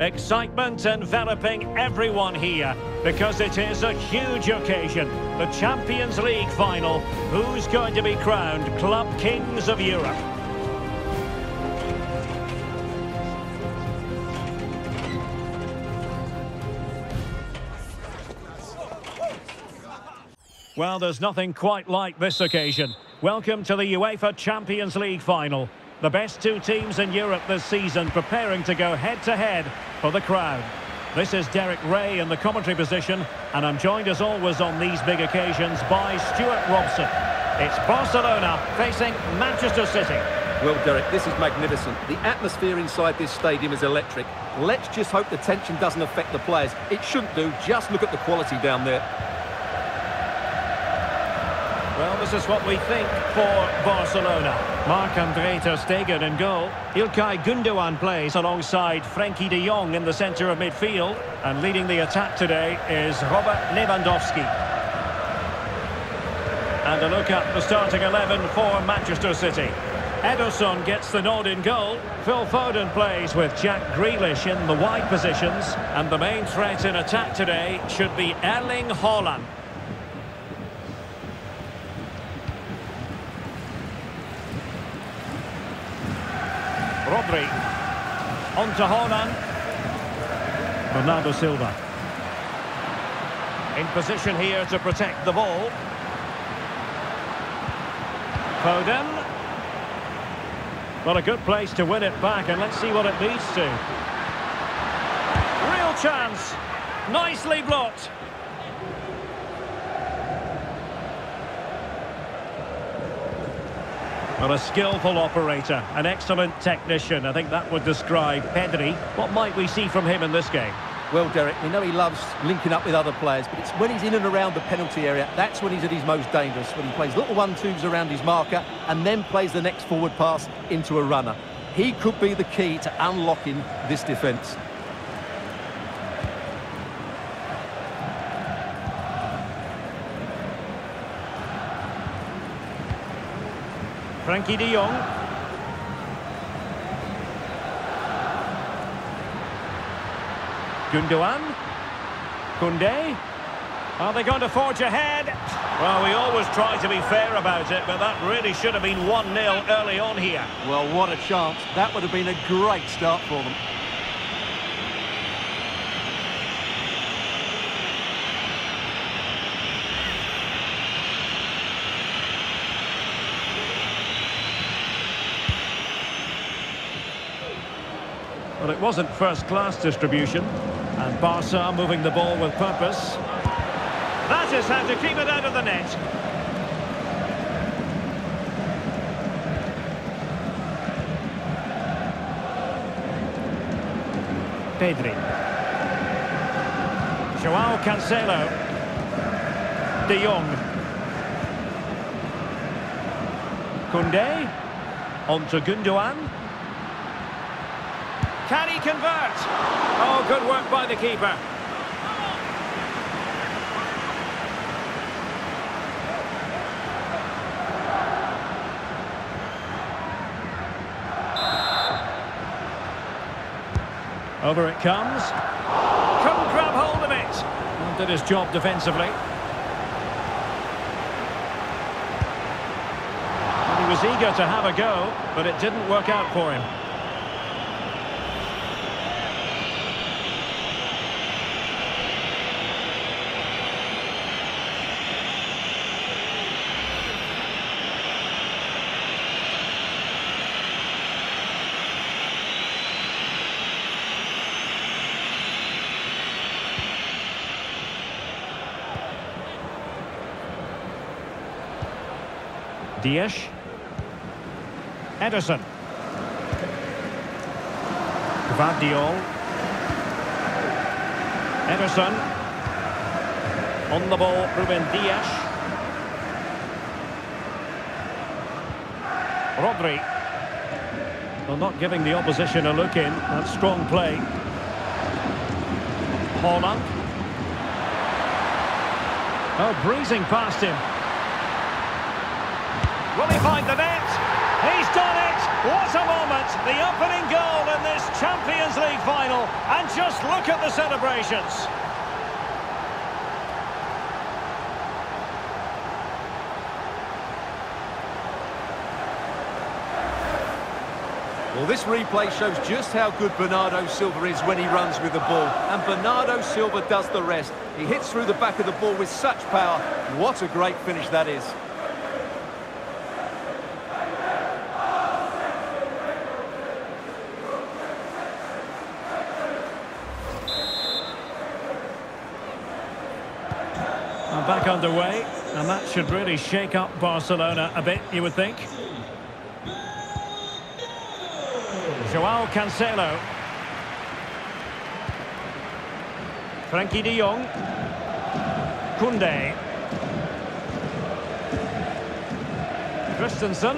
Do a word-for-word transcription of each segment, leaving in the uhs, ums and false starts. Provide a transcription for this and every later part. Excitement enveloping everyone here because it is a huge occasion. The Champions League final. Who's going to be crowned Club Kings of Europe? Well, there's nothing quite like this occasion. Welcome to the UEFA Champions League final. The best two teams in Europe this season preparing to go head-to-head for the crown. This is Derek Ray in the commentary position, and I'm joined as always on these big occasions by Stuart Robson. It's Barcelona facing Manchester City. Well, Derek, this is magnificent. The atmosphere inside this stadium is electric. Let's just hope the tension doesn't affect the players. It shouldn't do. Just look at the quality down there. Well, this is what we think for Barcelona. Marc-André Ter Stegen in goal. Ilkay Gundogan plays alongside Frenkie de Jong in the centre of midfield. And leading the attack today is Robert Lewandowski. And a look at the starting eleven for Manchester City. Ederson gets the nod in goal. Phil Foden plays with Jack Grealish in the wide positions. And the main threat in attack today should be Erling Haaland. Rodri, on to Haaland, Bernardo Silva, in position here to protect the ball, Foden, well, a good place to win it back, and let's see what it leads to. Real chance, nicely blocked. Well, a skillful operator, an excellent technician. I think that would describe Pedri. What might we see from him in this game? Well, Derek, we know he loves linking up with other players, but it's when he's in and around the penalty area, that's when he's at his most dangerous, when he plays little one-twos around his marker and then plays the next forward pass into a runner. He could be the key to unlocking this defence. Frenkie de Jong. Gundogan. Koundé. Are they going to forge ahead? Well, we always try to be fair about it, but that really should have been one nil early on here. Well, what a chance. That would have been a great start for them. Well, it wasn't first-class distribution, and Barca moving the ball with purpose. That is how to keep it out of the net. Pedri. Joao Cancelo. De Jong. Koundé. On to Gundogan. Can he convert? Oh, good work by the keeper. Over it comes. Couldn't grab hold of it. Did his job defensively. And he was eager to have a go, but it didn't work out for him. Diaz, Ederson, Gvardiol, Ederson, on the ball, Ruben Diaz, Rodri, well, not giving the opposition a look in, that strong play, Haaland, oh, breezing past him. Will he find the net? He's done it! What a moment, the opening goal in this Champions League final, and just look at the celebrations. Well, this replay shows just how good Bernardo Silva is when he runs with the ball, and Bernardo Silva does the rest. He hits through the back of the ball with such power. What a great finish that is. And back underway, and that should really shake up Barcelona a bit, you would think. Joao Cancelo. Frenkie de Jong. Koundé. Christensen.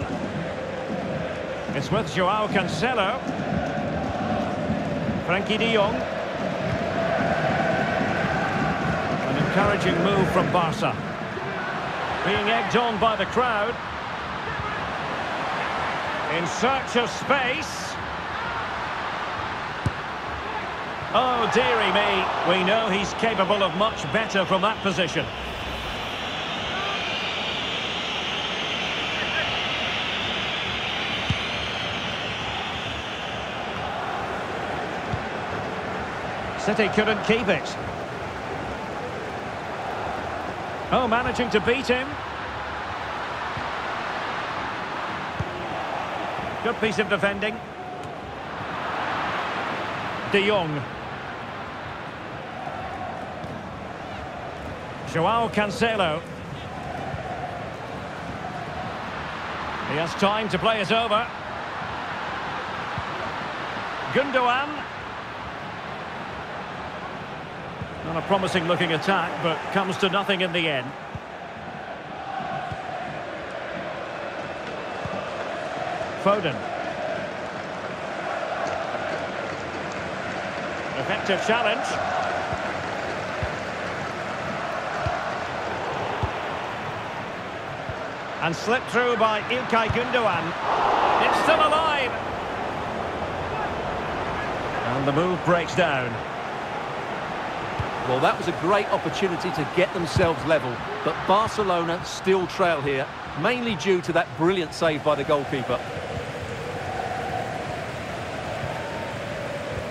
It's with Joao Cancelo. Frenkie de Jong. An encouraging move from Barca. Being egged on by the crowd. In search of space. Oh, dearie me, we know he's capable of much better from that position. City couldn't keep it. Oh, managing to beat him. Good piece of defending. De Jong. Joao Cancelo. He has time to play it over. Gundogan. Not a promising looking attack, but comes to nothing in the end. Foden. Effective challenge. And slipped through by Ilkay Gundogan. It's still alive. And the move breaks down. Well, that was a great opportunity to get themselves level. But Barcelona still trail here, mainly due to that brilliant save by the goalkeeper.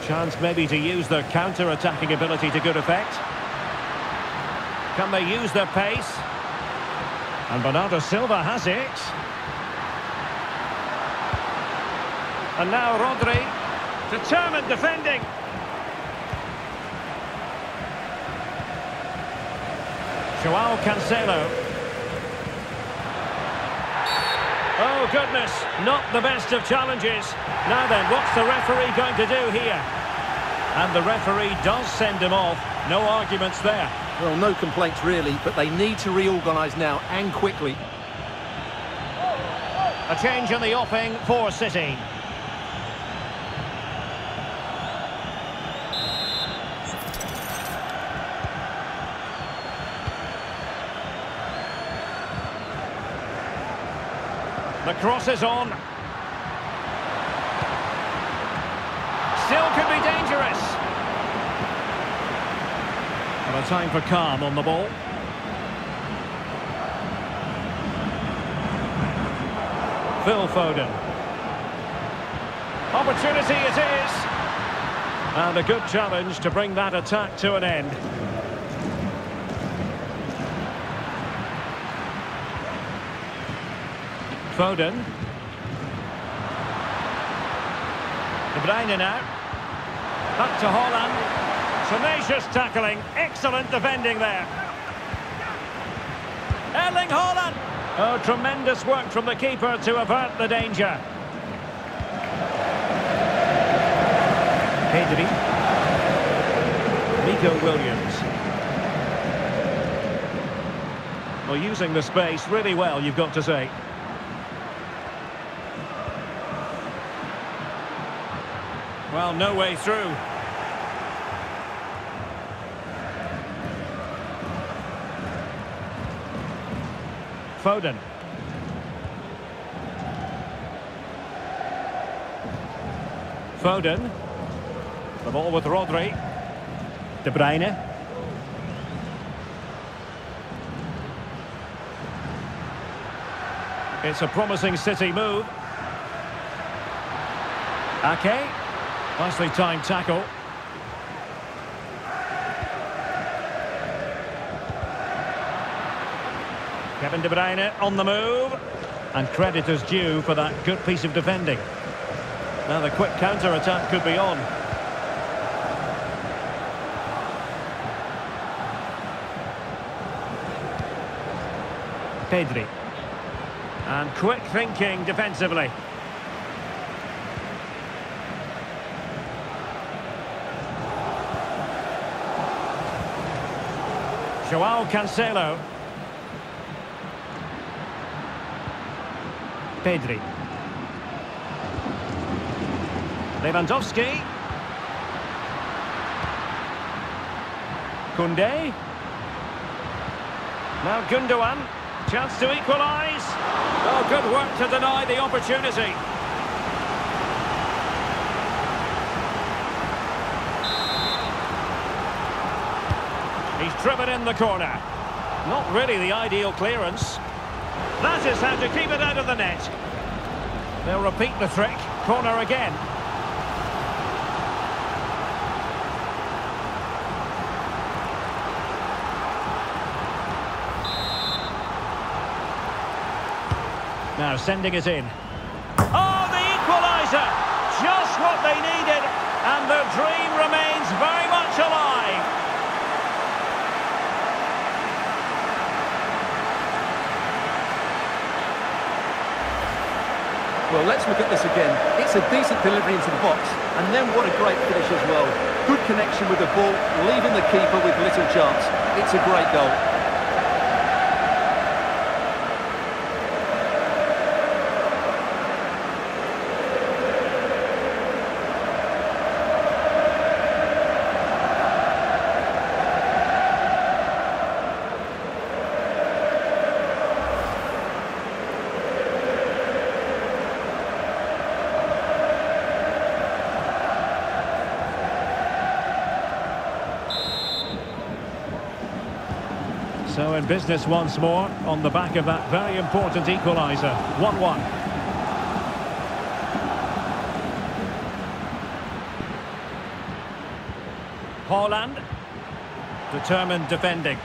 Chance maybe to use their counter-attacking ability to good effect. Can they use their pace? And Bernardo Silva has it. And now Rodri. Determined defending. Joao Cancelo. Oh, goodness. Not the best of challenges. Now then, what's the referee going to do here? And the referee does send him off. No arguments there. Well, no complaints really, but they need to reorganise now, and quickly. A change in the offing for City. The cross is on. Still could be dangerous. A time for calm on the ball. Phil Foden. Opportunity it is. And a good challenge to bring that attack to an end. Foden. De Bruyne now. Back to Haaland. Tenacious tackling, excellent defending there. Erling Haaland! Oh, tremendous work from the keeper to avert the danger. Pedri. Nico Williams. Well, using the space really well, you've got to say. Well, no way through. Foden. Foden. The ball with Rodri. De Bruyne. It's a promising City move. Ake. Nicely timed tackle. Kevin De Bruyne on the move. And credit is due for that good piece of defending. Now the quick counter-attack could be on. Pedri. And quick thinking defensively. Joao Cancelo. Pedri. Lewandowski. Koundé. Now Gundogan. Chance to equalise. Oh, good work to deny the opportunity. He's driven in the corner. Not really the ideal clearance. That is how to keep it out of the net. They'll repeat the trick. Corner again. Now sending it in. Oh, the equaliser! Just what they needed, and their dream remains very much alive. Well, let's look at this again. It's a decent delivery into the box, and then what a great finish as well. Good connection with the ball, leaving the keeper with little chance. It's a great goal. So in business once more, on the back of that very important equaliser. one one. Haaland. Determined defending.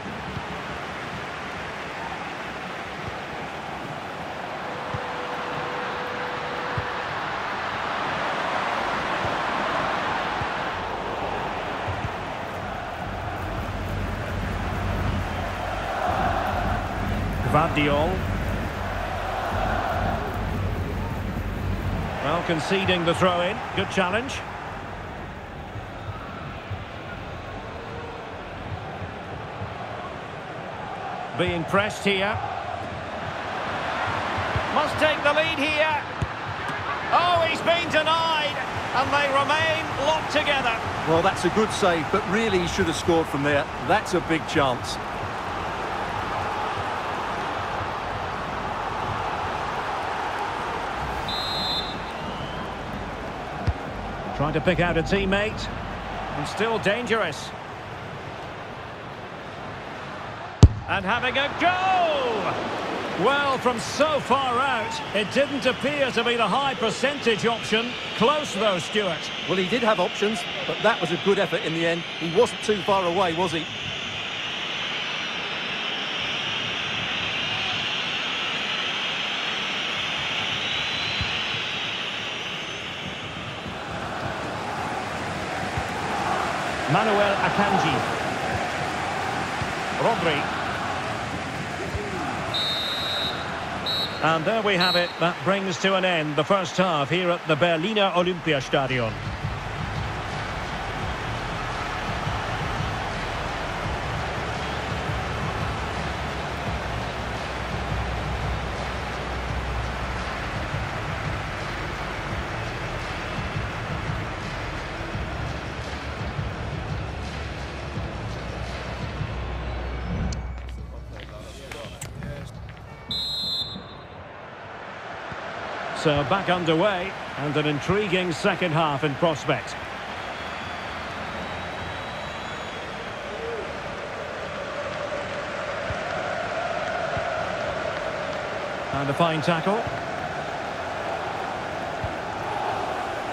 Gvardiol. Well, conceding the throw-in. Good challenge. Being pressed here. Must take the lead here. Oh, he's been denied. And they remain locked together. Well, that's a good save, but really he should have scored from there. That's a big chance. Trying to pick out a teammate, and still dangerous. And having a goal! Well, from so far out, it didn't appear to be the high percentage option. Close though, Stuart. Well, he did have options, but that was a good effort in the end. He wasn't too far away, was he? Manuel Akanji. Rodri. And there we have it. That brings to an end the first half here at the Berliner Olympiastadion. So back underway. And an intriguing second half in prospect. And a fine tackle.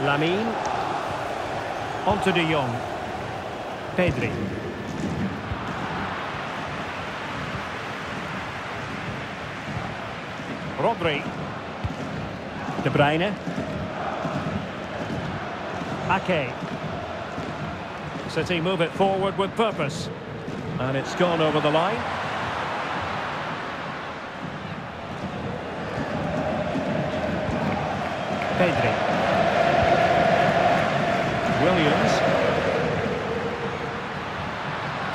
Lamine. Onto De Jong. Pedri. Rodri. De Bruyne. Ake. City move it forward with purpose. And it's gone over the line. Pedri. Williams.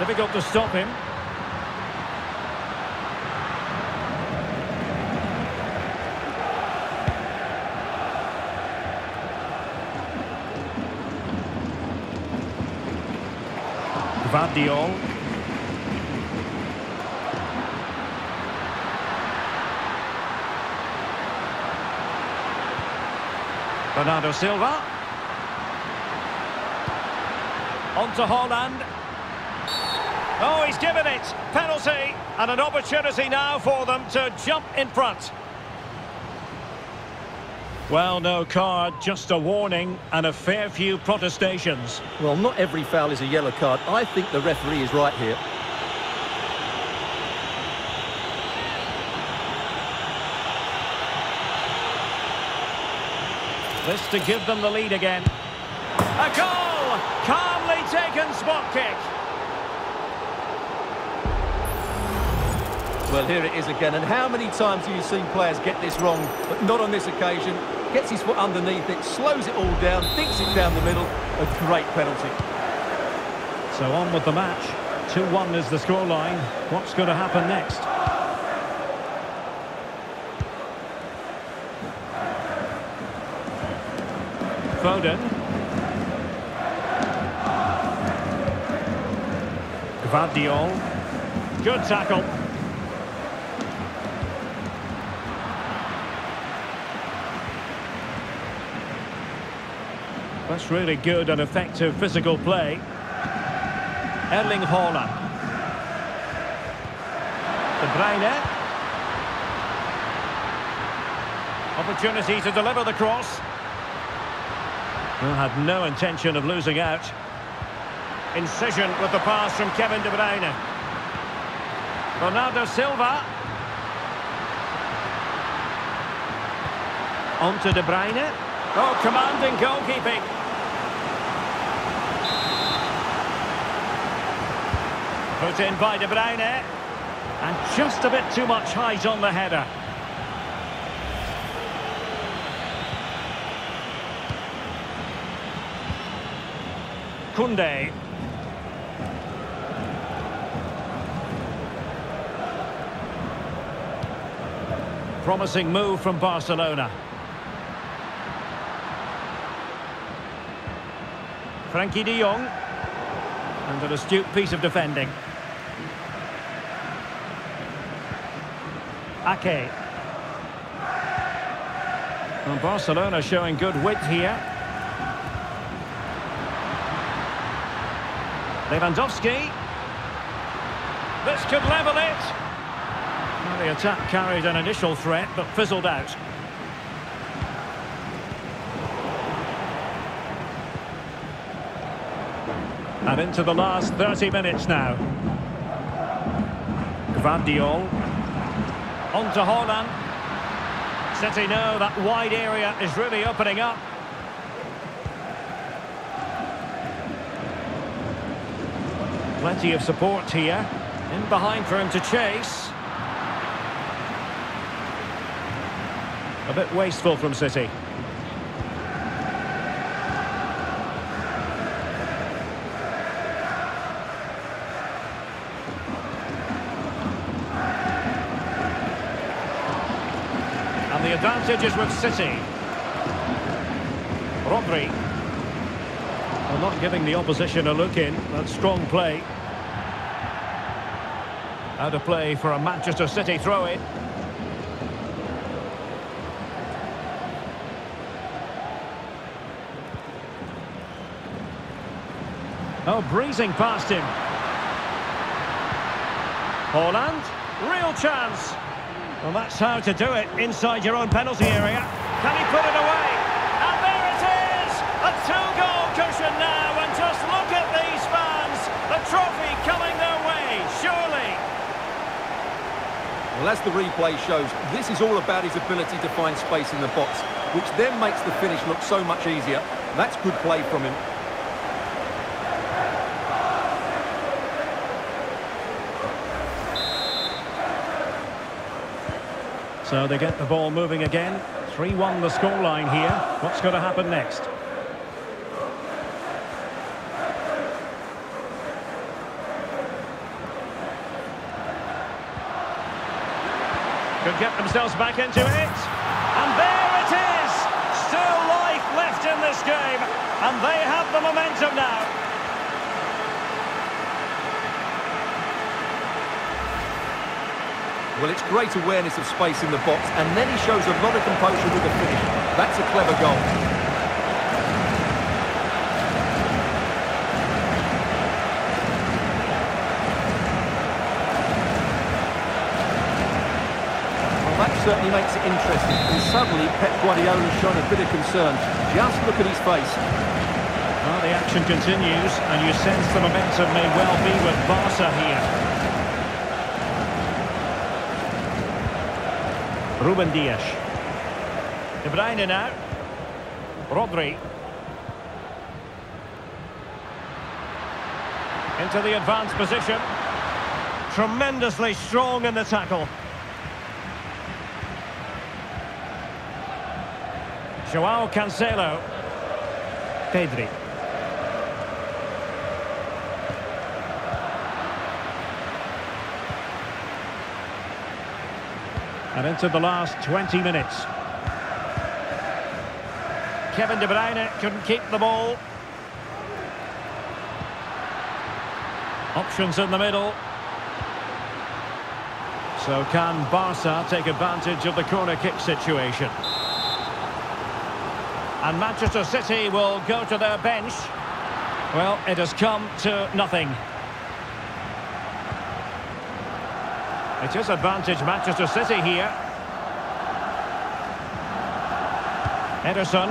Difficult to stop him. Gvardiol. Bernardo Silva. On to Haaland. Oh, he's given it. Penalty. And an opportunity now for them to jump in front. Well, no card, just a warning and a fair few protestations. Well, not every foul is a yellow card. I think the referee is right here. This to give them the lead again. A goal! Calmly taken spot kick. Well, here it is again. And how many times have you seen players get this wrong, but not on this occasion? Gets his foot underneath it, slows it all down, dinks it down the middle. A great penalty. So on with the match. two one is the scoreline. What's going to happen next? Foden. Gvardiol. Good tackle. That's really good and effective physical play. Erling Haaland. De Bruyne. Opportunity to deliver the cross. Well, had no intention of losing out. Incision with the pass from Kevin De Bruyne. Bernardo Silva. On to De Bruyne. Oh, commanding goalkeeping. Put in by De Bruyne. And just a bit too much height on the header. Koundé. Promising move from Barcelona. Frenkie de Jong. And an astute piece of defending. Ake. And Barcelona showing good width here. Lewandowski. This could level it. Well, the attack carried an initial threat but fizzled out. And into the last thirty minutes now. Gvardiol. On to Haaland. City know that wide area is really opening up. Plenty of support here. In behind for him to chase. A bit wasteful from City. And the advantage is with City. Rodri. Well, not giving the opposition a look in. That's strong play. Out of play for a Manchester City throw-in. Oh, breezing past him. Haaland, real chance. Well, that's how to do it, inside your own penalty area. Can he put it away? And there it is! A two-goal cushion now, and just look at these fans. The trophy coming their way, surely. Well, as the replay shows, this is all about his ability to find space in the box, which then makes the finish look so much easier. That's good play from him. So they get the ball moving again. three one the scoreline here. What's going to happen next? Could get themselves back into it. And there it is! Still life left in this game. And they have the momentum now. Well, it's great awareness of space in the box, and then he shows a lot of composure with the finish. That's a clever goal. Well, that certainly makes it interesting, and suddenly Pep Guardiola's shown a bit of concern. Just look at his face. Well, the action continues, and you sense the momentum may well be with Barca here. Ruben Diaz. De Bruyne now. Rodri. Into the advanced position. Tremendously strong in the tackle. Joao Cancelo. Pedri. And into the last twenty minutes. Kevin De Bruyne couldn't keep the ball. Options in the middle. So can Barca take advantage of the corner kick situation? And Manchester City will go to their bench. Well, it has come to nothing. It is advantage Manchester City here. Ederson.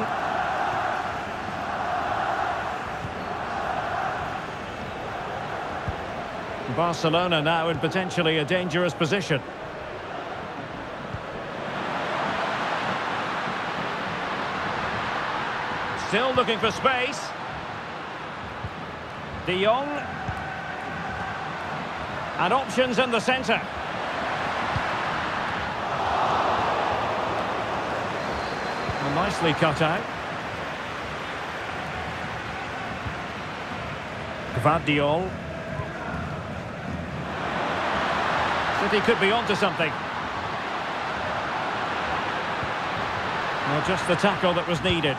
Barcelona now in potentially a dangerous position. Still looking for space. De Jong. And options in the centre. Nicely cut out. Gvardiol. City could be onto something. Well, just the tackle that was needed.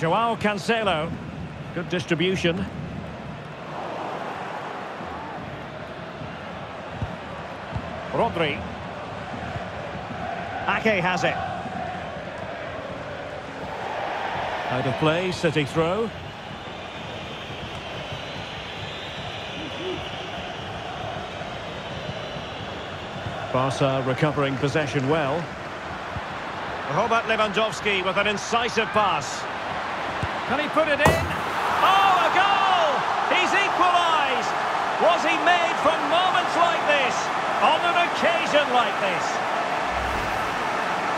Joao Cancelo. Good distribution. Rodri. Ake has it. Out of play, City throw. Barca recovering possession well. Robert Lewandowski with an incisive pass. Can he put it in? Oh, a goal! He's equalised! Was he made for moments like this? On an occasion like this.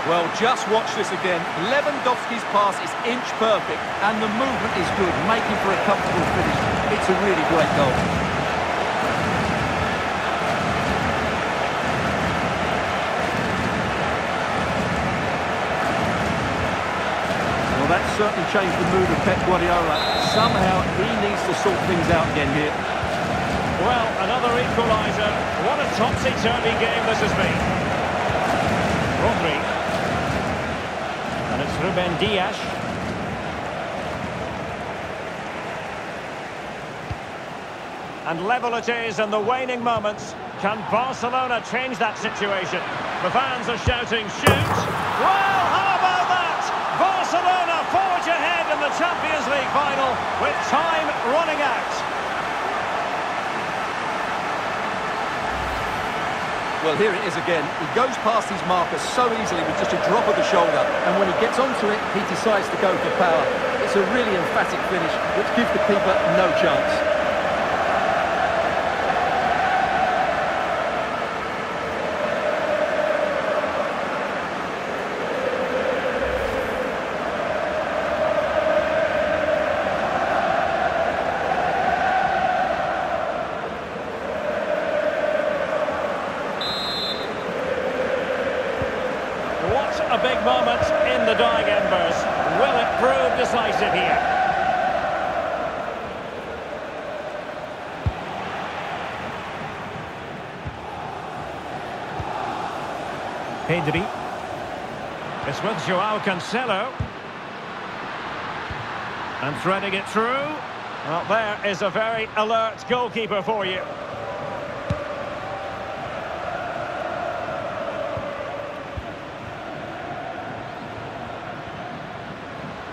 Well, just watch this again. Lewandowski's pass is inch perfect, and the movement is good, making for a comfortable finish. It's a really great goal. Well, that certainly changed the mood of Pep Guardiola. Somehow, he needs to sort things out again here. Well, another equaliser. What a topsy-turvy game this has been. Rodri. And it's Ruben Diaz. And level it is in the waning moments. Can Barcelona change that situation? The fans are shouting, shoot! Well, how about that? Champions League final with time running out. Well, here it is again. He goes past his marker so easily with just a drop of the shoulder. And when he gets onto it, he decides to go for power. It's a really emphatic finish, which gives the keeper no chance. A big moment in the dying embers. Will it prove decisive here? Pedri. It's with Joao Cancelo. And threading it through. Well, there is a very alert goalkeeper for you.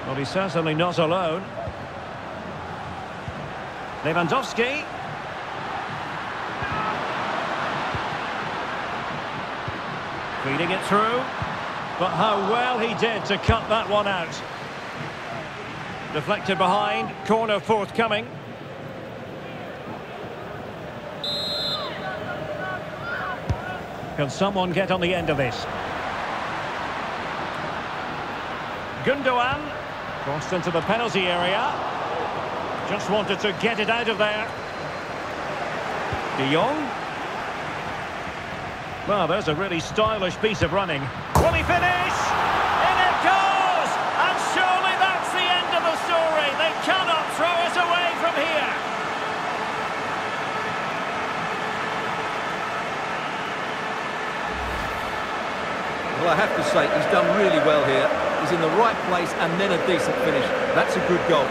Well, he's certainly not alone. Lewandowski. Feeding it through. But how well he did to cut that one out. Deflected behind. Corner forthcoming. Can someone get on the end of this? Gundogan. Crossed into the penalty area. Just wanted to get it out of there. De Jong. Well, there's a really stylish piece of running. Will he finish? In it goes! And surely that's the end of the story. They cannot throw it away from here. Well, I have to say, he's done really well here. He's in the right place and then a decent finish. That's a good goal.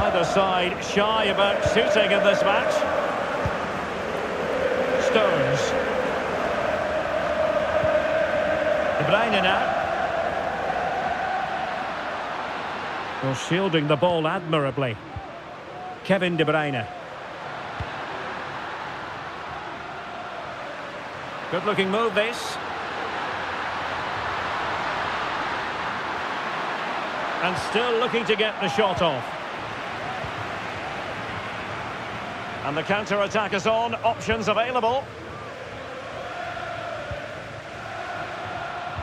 Neither side shy about shooting in this match. Stones. De Bruyne now. Well, shielding the ball admirably. Kevin De Bruyne. Good looking move this. And still looking to get the shot off. And the counter attack is on. Options available.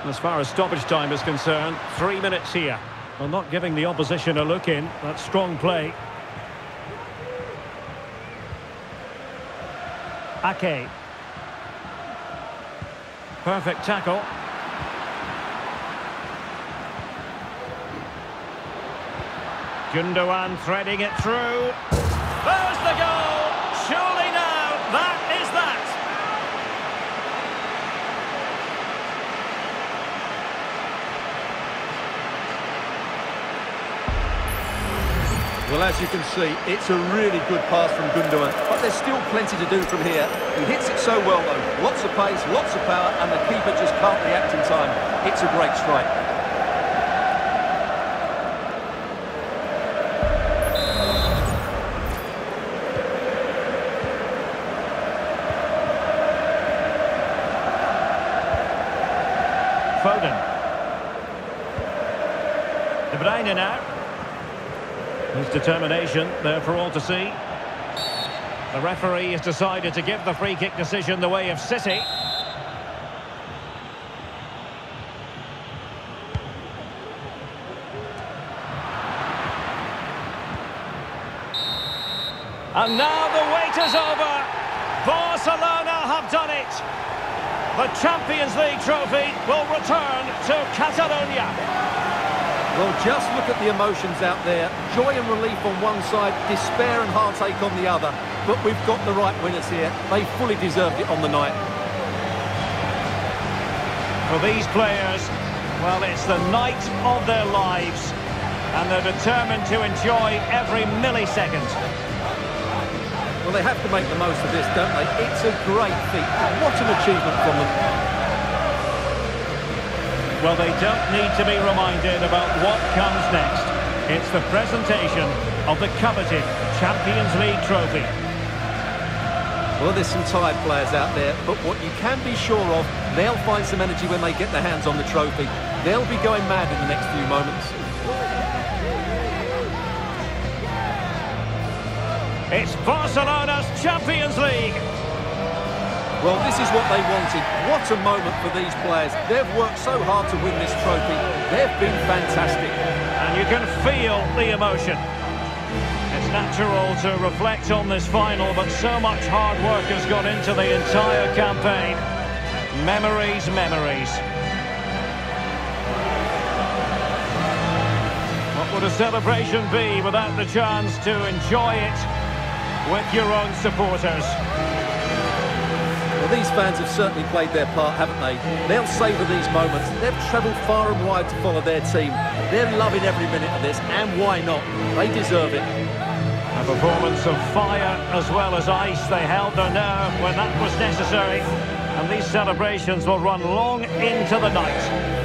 As far as stoppage time is concerned, three minutes here. Well, not giving the opposition a look in. That's strong play. Ake. Perfect tackle. Gundogan threading it through. There's the goal! Surely now, that is that! Well, as you can see, it's a really good pass from Gundogan, but there's still plenty to do from here. He hits it so well, though. Lots of pace, lots of power, and the keeper just can't react in time. It's a great strike. Foden. De Bruyne now. His determination there for all to see. The referee has decided to give the free kick decision the way of City. And now the wait is over. Barcelona have done it. The Champions League trophy will return to Catalonia. Well, just look at the emotions out there. Joy and relief on one side, despair and heartache on the other. But we've got the right winners here. They fully deserved it on the night. For these players, Well, it's the night of their lives, and they're determined to enjoy every millisecond. Well, they have to make the most of this, don't they? It's a great feat. What an achievement from them. Well, they don't need to be reminded about what comes next. It's the presentation of the coveted Champions League trophy. Well, there's some tired players out there, but what you can be sure of, they'll find some energy when they get their hands on the trophy. They'll be going mad in the next few moments. It's Barcelona's Champions League! Well, this is what they wanted. What a moment for these players. They've worked so hard to win this trophy. They've been fantastic. And you can feel the emotion. Natural to reflect on this final, but so much hard work has gone into the entire campaign. Memories, memories. What would a celebration be without the chance to enjoy it with your own supporters? Well, these fans have certainly played their part, haven't they? They'll savour these moments. They've travelled far and wide to follow their team. They're loving every minute of this, and why not? They deserve it. A performance of fire as well as ice. They held their nerve when that was necessary, and these celebrations will run long into the night.